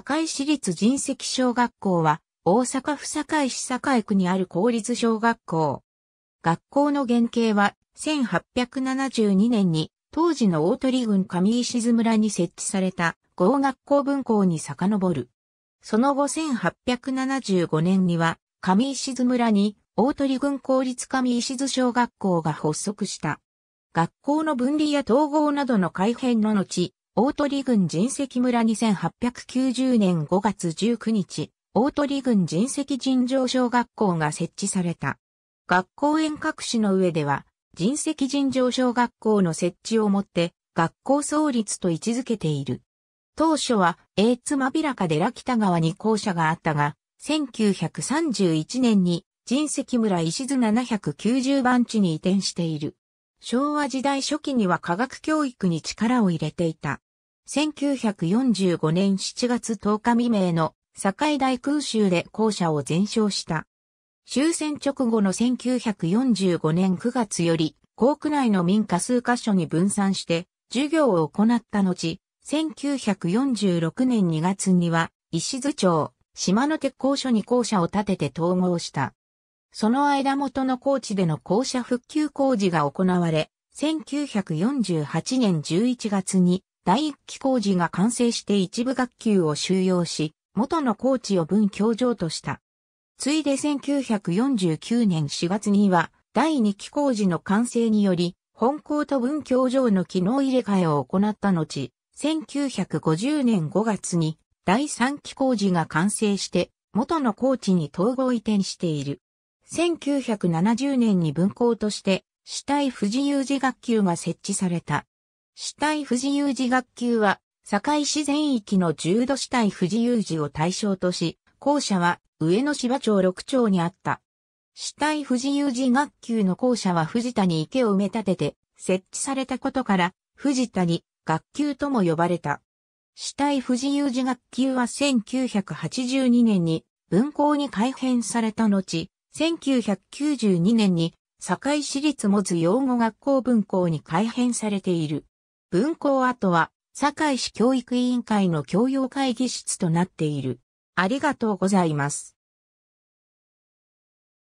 堺市立神石小学校は、大阪府堺市堺区にある公立小学校。学校の原型は、1872年に、当時の大鳥郡上石津村に設置された、合学校分校に遡る。その後1875年には、上石津村に、大鳥郡公立上石津小学校が発足した。学校の分離や統合などの改編の後、大鳥郡神石村に1890年5月19日、大鳥郡神石尋常小学校が設置された。学校遠隔紙の上では、神石尋常小学校の設置をもって、学校創立と位置づけている。当初は、つまびらか寺北川に校舎があったが、1931年に神石村石津790番地に移転している。昭和時代初期には科学教育に力を入れていた。1945年7月10日未明の堺大空襲で校舎を全焼した。終戦直後の1945年9月より、校区内の民家数カ所に分散して、授業を行った後、1946年2月には、石津町、島の鉄工所に校舎を建てて統合した。その間元の高地での校舎復旧工事が行われ、1948年11月に第一期工事が完成して一部学級を収容し、元の高地を分教場とした。ついで1949年4月には第二期工事の完成により、本校と分教場の機能入れ替えを行った後、1950年5月に第三期工事が完成して、元の高地に統合移転している。1970年に分校として、市体不自由児学級が設置された。市体不自由児学級は、堺市全域の重度市体不自由児を対象とし、校舎は上野芝町6町にあった。市体不自由児学級の校舎は藤田に池を埋め立てて、設置されたことから、藤田に学級とも呼ばれた。市体不自由児学級は1982年に分校に改編された後、1992年に堺市立百舌養護学校分校に改編されている。分校跡は堺市教育委員会の教養会議室となっている。ありがとうございます。